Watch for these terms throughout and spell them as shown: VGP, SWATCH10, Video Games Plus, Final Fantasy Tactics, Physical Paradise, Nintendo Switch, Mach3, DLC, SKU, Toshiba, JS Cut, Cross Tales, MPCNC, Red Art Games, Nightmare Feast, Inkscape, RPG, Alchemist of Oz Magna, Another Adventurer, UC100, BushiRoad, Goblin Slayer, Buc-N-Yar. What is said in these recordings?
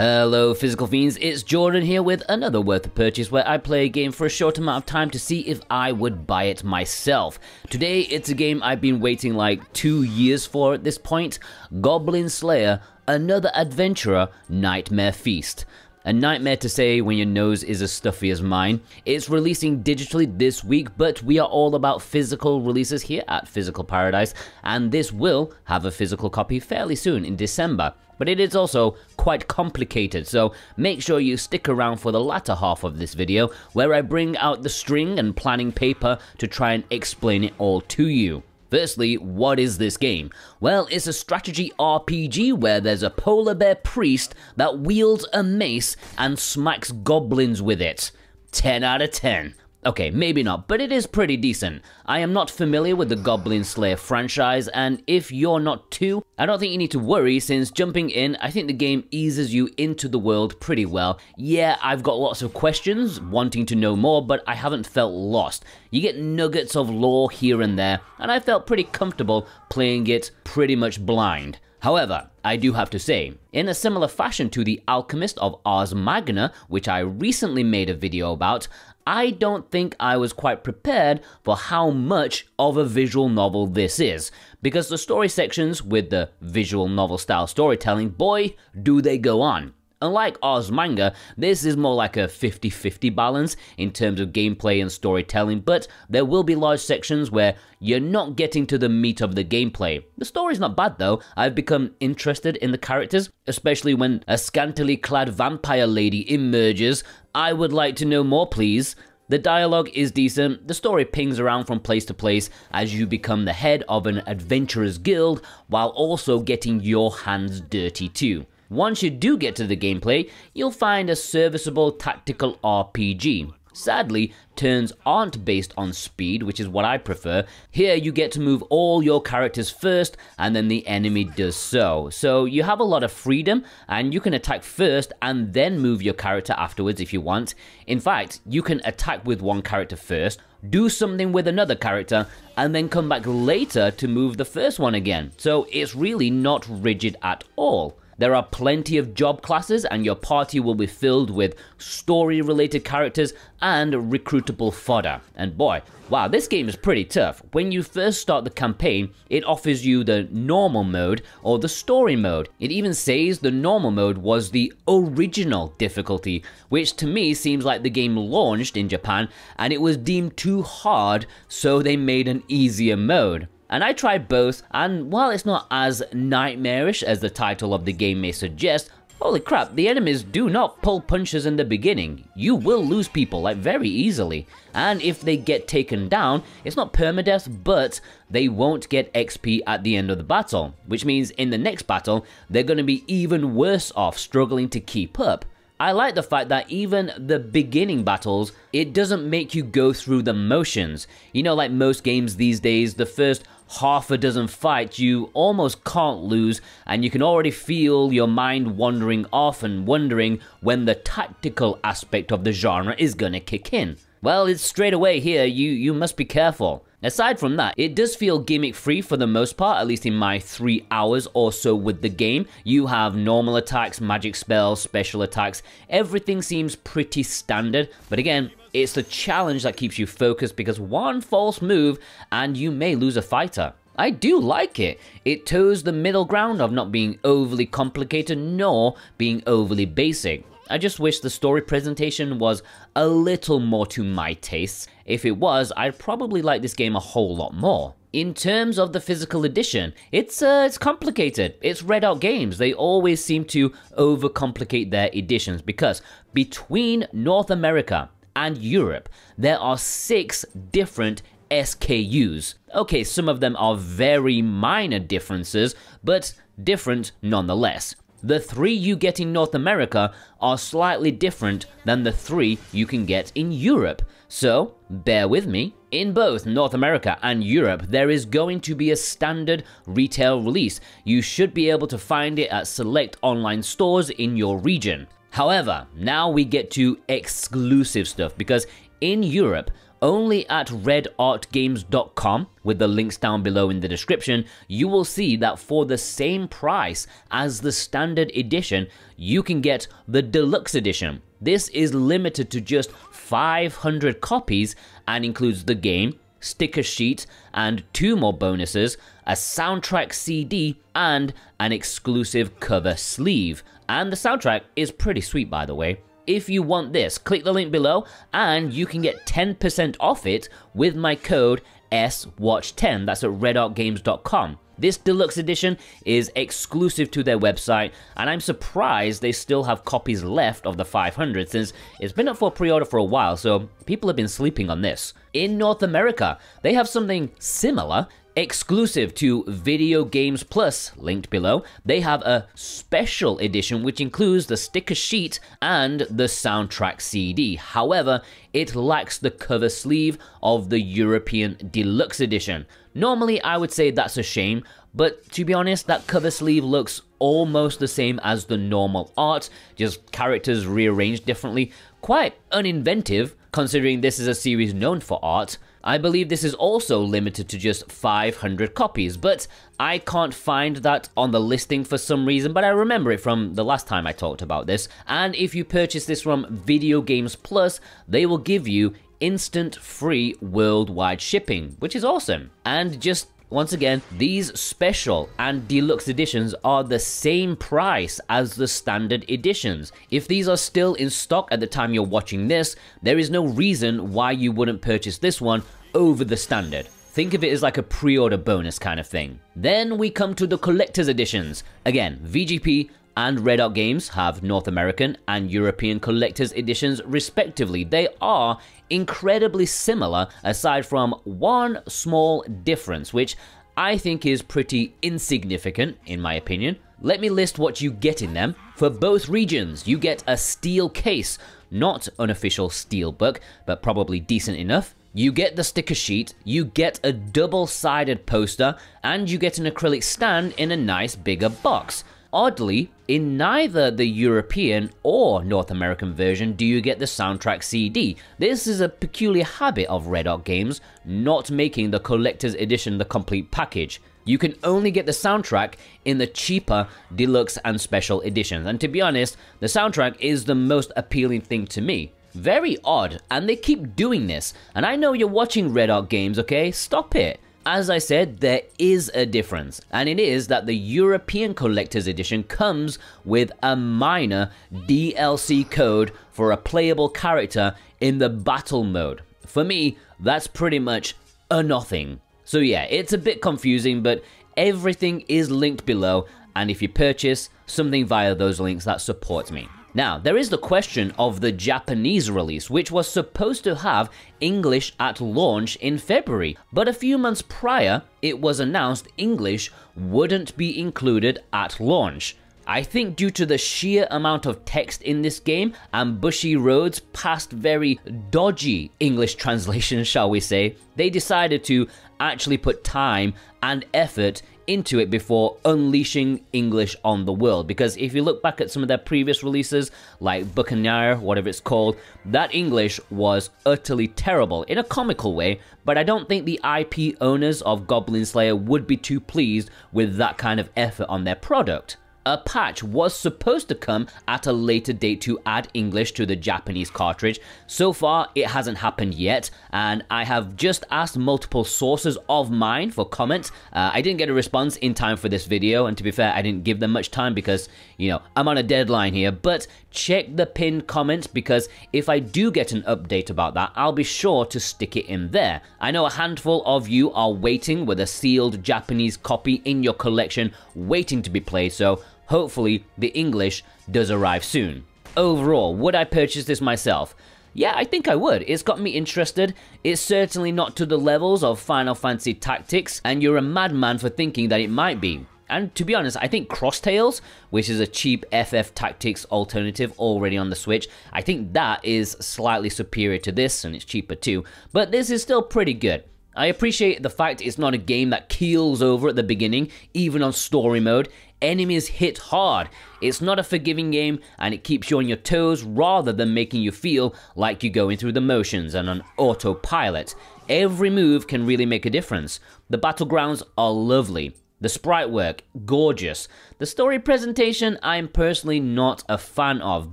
Hello Physical Fiends, it's Jordan here with another Worth a Purchase where I play a game for a short amount of time to see if I would buy it myself. Today it's a game I've been waiting like 2 years for at this point, Goblin Slayer, Another Adventurer, Nightmare Feast. A nightmare to say when your nose is as stuffy as mine. It's releasing digitally this week, but we are all about physical releases here at Physical Paradise, and this will have a physical copy fairly soon in December. But it is also quite complicated, so make sure you stick around for the latter half of this video, where I bring out the string and planning paper to try and explain it all to you. Firstly, what is this game? Well, it's a strategy RPG where there's a polar bear priest that wields a mace and smacks goblins with it. 10 out of 10. Okay, maybe not, but it is pretty decent. I am not familiar with the Goblin Slayer franchise, and if you're not too, I don't think you need to worry, since jumping in, I think the game eases you into the world pretty well. Yeah, I've got lots of questions, wanting to know more, but I haven't felt lost. You get nuggets of lore here and there, and I felt pretty comfortable playing it pretty much blind. However, I do have to say, in a similar fashion to the Alchemist of Oz Magna, which I recently made a video about, I don't think I was quite prepared for how much of a visual novel this is, because the story sections with the visual novel style storytelling, boy, do they go on. Unlike Oz Manga, this is more like a 50-50 balance in terms of gameplay and storytelling, but there will be large sections where you're not getting to the meat of the gameplay. The story's not bad though. I've become interested in the characters, especially when a scantily clad vampire lady emerges. I would like to know more, please. The dialogue is decent, the story pings around from place to place as you become the head of an adventurer's guild while also getting your hands dirty too. Once you do get to the gameplay, you'll find a serviceable tactical RPG. Sadly, turns aren't based on speed, which is what I prefer. Here you get to move all your characters first and then the enemy does so. So you have a lot of freedom and you can attack first and then move your character afterwards if you want. In fact, you can attack with one character first, do something with another character and then come back later to move the first one again. So it's really not rigid at all. There are plenty of job classes and your party will be filled with story-related characters and recruitable fodder. And boy, wow, this game is pretty tough. When you first start the campaign, it offers you the normal mode or the story mode. It even says the normal mode was the original difficulty, which to me seems like the game launched in Japan and it was deemed too hard, so they made an easier mode. And I tried both, and while it's not as nightmarish as the title of the game may suggest, holy crap, the enemies do not pull punches in the beginning. You will lose people, like, very easily. And if they get taken down, it's not permadeath, but they won't get XP at the end of the battle, which means in the next battle, they're going to be even worse off struggling to keep up. I like the fact that even the beginning battles, it doesn't make you go through the motions. You know, like most games these days, the first half a dozen fights you almost can't lose, and you can already feel your mind wandering off and wondering when the tactical aspect of the genre is gonna kick in. Well, it's straight away here, you must be careful. Aside from that, it does feel gimmick-free for the most part, at least in my 3 hours or so with the game. You have normal attacks, magic spells, special attacks, everything seems pretty standard, but again, it's the challenge that keeps you focused because one false move and you may lose a fighter. I do like it. It toes the middle ground of not being overly complicated nor being overly basic. I just wish the story presentation was a little more to my tastes. If it was, I'd probably like this game a whole lot more. In terms of the physical edition, it's complicated. It's Red Art Games. They always seem to overcomplicate their editions because between North America and Europe, there are 6 different SKUs. Okay, some of them are very minor differences, but different nonetheless. The 3 you get in North America are slightly different than the 3 you can get in Europe. So, bear with me. In both North America and Europe, there is going to be a standard retail release. You should be able to find it at select online stores in your region. However, now we get to exclusive stuff because in Europe, only at redartgames.com, with the links down below in the description, you will see that for the same price as the standard edition, you can get the deluxe edition. This is limited to just 500 copies and includes the game, sticker sheet, and 2 more bonuses, a soundtrack CD, and an exclusive cover sleeve. And the soundtrack is pretty sweet, by the way. If you want this, click the link below and you can get 10% off it with my code SWATCH10, that's at redartgames.com. This deluxe edition is exclusive to their website, and I'm surprised they still have copies left of the 500 since it's been up for pre-order for a while, so people have been sleeping on this. In North America, they have something similar, exclusive to Video Games Plus, linked below. They have a special edition which includes the sticker sheet and the soundtrack CD. However, it lacks the cover sleeve of the European Deluxe Edition. Normally, I would say that's a shame, but to be honest, that cover sleeve looks almost the same as the normal art, just characters rearranged differently. Quite uninventive, considering this is a series known for art. I believe this is also limited to just 500 copies, but I can't find that on the listing for some reason, but I remember it from the last time I talked about this. And if you purchase this from Video Games Plus, they will give you instant free worldwide shipping, which is awesome. And just once again, these special and deluxe editions are the same price as the standard editions. If these are still in stock at the time you're watching this, there is no reason why you wouldn't purchase this one over the standard. Think of it as like a pre-order bonus kind of thing. Then we come to the collector's editions. Again, VGP and Red Art Games have North American and European collector's editions respectively. They are incredibly similar aside from one small difference, which I think is pretty insignificant in my opinion. Let me list what you get in them. For both regions, you get a steel case, not an official steelbook, but probably decent enough. You get the sticker sheet, you get a double-sided poster, and you get an acrylic stand in a nice bigger box. Oddly, in neither the European or North American version do you get the soundtrack CD. This is a peculiar habit of Red Art Games, not making the collector's edition the complete package. You can only get the soundtrack in the cheaper deluxe and special editions, and to be honest, the soundtrack is the most appealing thing to me. Very odd, and they keep doing this, and I know you're watching Red Art Games, okay? Stop it. As I said, there is a difference, and it is that the European Collector's Edition comes with a minor DLC code for a playable character in the battle mode. For me, that's pretty much a nothing. So yeah, it's a bit confusing, but everything is linked below, and if you purchase something via those links, that supports me. Now, there is the question of the Japanese release, which was supposed to have English at launch in February, but a few months prior, it was announced English wouldn't be included at launch. I think due to the sheer amount of text in this game and BushiRoad's past very dodgy English translation, shall we say, they decided to actually put time and effort into it before unleashing English on the world, because if you look back at some of their previous releases like Buc-N-Yar, whatever it's called, that English was utterly terrible in a comical way, but I don't think the IP owners of Goblin Slayer would be too pleased with that kind of effort on their product. A patch was supposed to come at a later date to add English to the Japanese cartridge. So far, it hasn't happened yet, and I have just asked multiple sources of mine for comment. I didn't get a response in time for this video, and to be fair, I didn't give them much time because, you know, I'm on a deadline here, but check the pinned comments because if I do get an update about that, I'll be sure to stick it in there. I know a handful of you are waiting with a sealed Japanese copy in your collection waiting to be played, so hopefully, the English does arrive soon. Overall, would I purchase this myself? Yeah, I think I would. It's got me interested. It's certainly not to the levels of Final Fantasy Tactics, and you're a madman for thinking that it might be. And to be honest, I think Cross Tales, which is a cheap FF Tactics alternative already on the Switch, I think that is slightly superior to this, and it's cheaper too. But this is still pretty good. I appreciate the fact it's not a game that keels over at the beginning, even on story mode. Enemies hit hard. It's not a forgiving game, and it keeps you on your toes rather than making you feel like you're going through the motions and on autopilot. Every move can really make a difference. The battlegrounds are lovely. The sprite work, gorgeous. The story presentation, I'm personally not a fan of,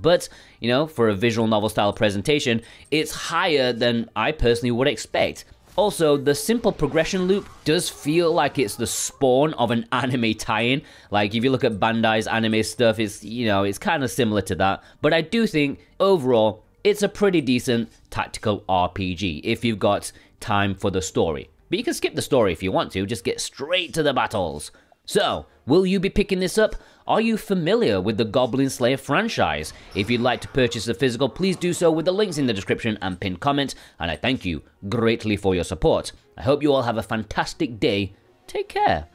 but, you know, for a visual novel style presentation, it's higher than I personally would expect. Also, the simple progression loop does feel like it's the spawn of an anime tie-in. Like, if you look at Bandai's anime stuff, it's, you know, it's kind of similar to that. But I do think, overall, it's a pretty decent tactical RPG if you've got time for the story. But you can skip the story if you want to, just get straight to the battles. So, will you be picking this up? Are you familiar with the Goblin Slayer franchise? If you'd like to purchase the physical, please do so with the links in the description and pinned comment, and I thank you greatly for your support. I hope you all have a fantastic day. Take care.